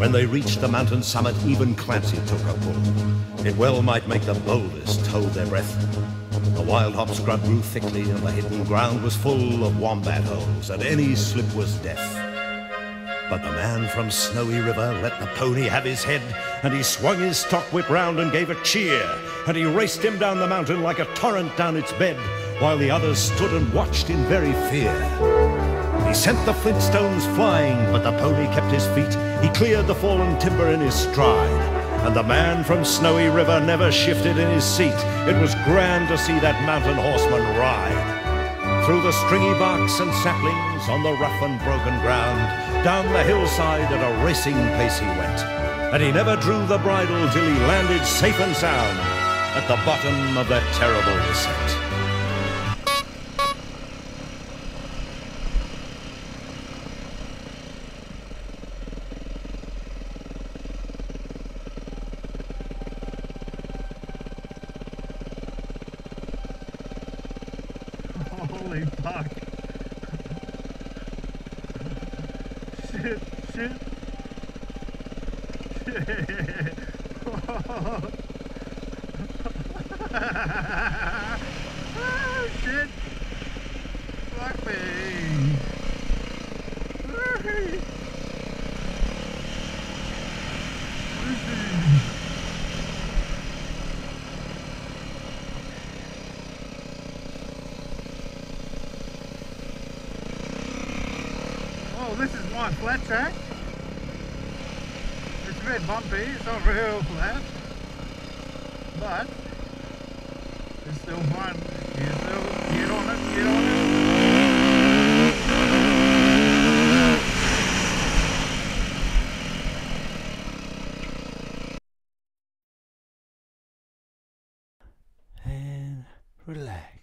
When they reached the mountain summit, even Clancy took a pull. It well might make the boldest hold their breath. The wild hop scrub grew thickly, and the hidden ground was full of wombat holes, and any slip was death. But the man from Snowy River let the pony have his head, and he swung his stock whip round and gave a cheer, and he raced him down the mountain like a torrent down its bed, while the others stood and watched in very fear. He sent the flintstones flying, but the pony kept his feet. He cleared the fallen timber in his stride, and the man from Snowy River never shifted in his seat. It was grand to see that mountain horseman ride. Through the stringy barks and saplings, on the rough and broken ground, down the hillside at a racing pace he went, and he never drew the bridle till he landed safe and sound at the bottom of that terrible descent. Holy fuck. Shit. Shit. Fuck me. Oh, this is my flat track. It's a bit bumpy, it's not real flat, but it's still fun. You still get on it, get on it. And relax.